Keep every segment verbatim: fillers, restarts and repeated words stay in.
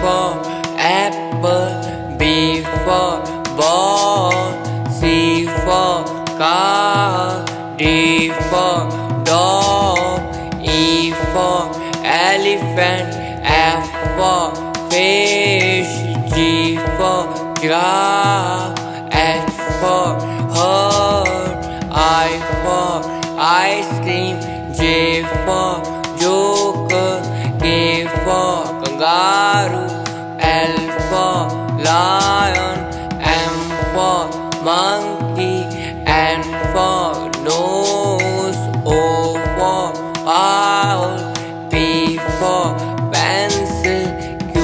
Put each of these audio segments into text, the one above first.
before apple, B for ball, C for car, D for dog, E for elephant, F for fish, G for giraffe, H for horse, I for ice cream, J for joker, K for kangaroo, L for lion, M for monkey, N for nose, O for owl, P for pencil, Q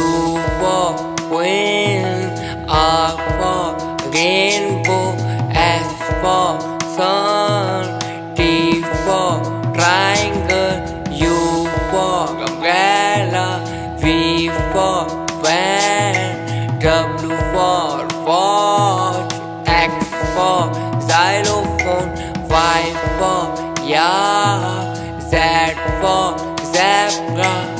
for queen, R for rainbow, S for sun, T for triangle, U for umbrella, V for van, W for watch, X for xylophone, Y for yeah, Z for zebra.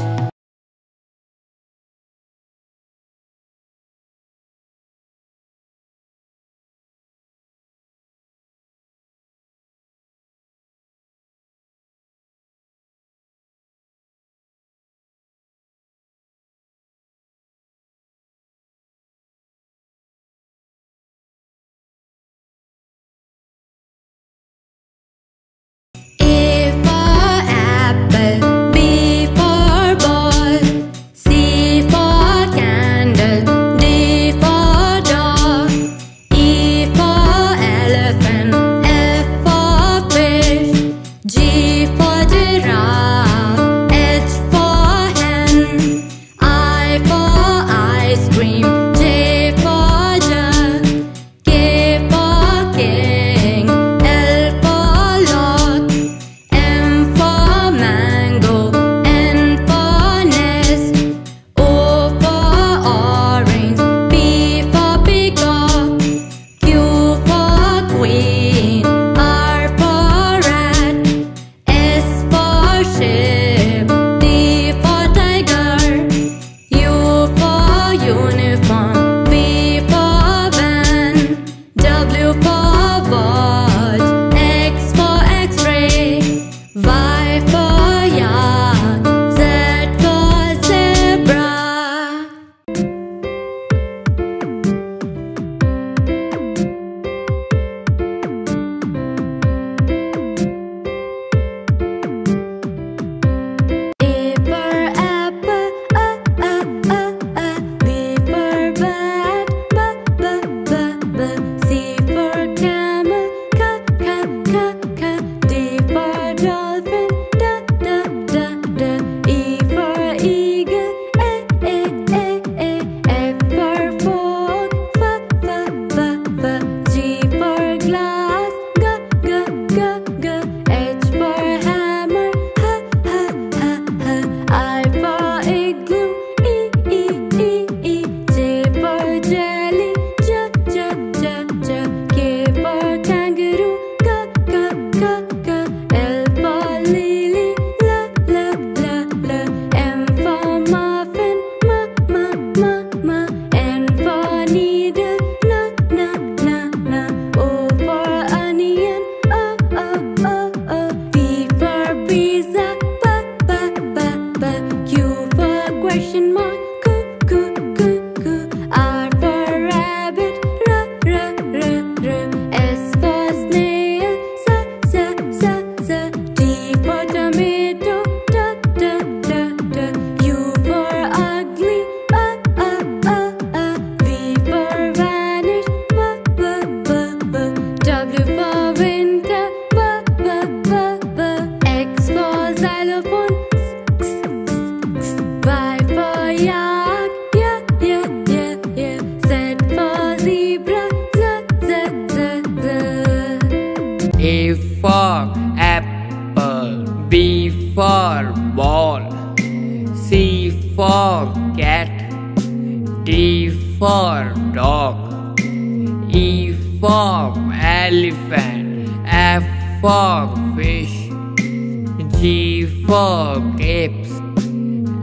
G for grapes,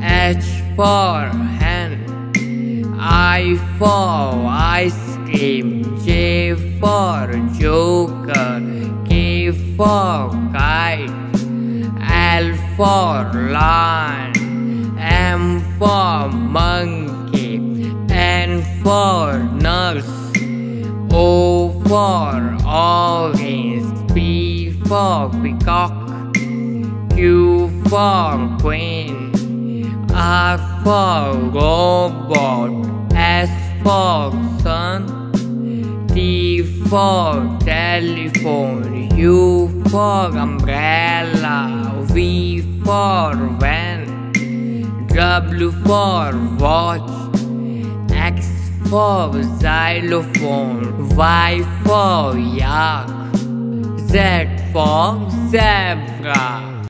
H for hen, I for ice cream, J for joker, K for kite, L for lion, M for monkey, N for nurse, O for orange, P for peacock, Q for queen, R for robot, S for sun, T for telephone, U for umbrella, V for van, W for watch, X for xylophone, Y for yak, Z for zebra.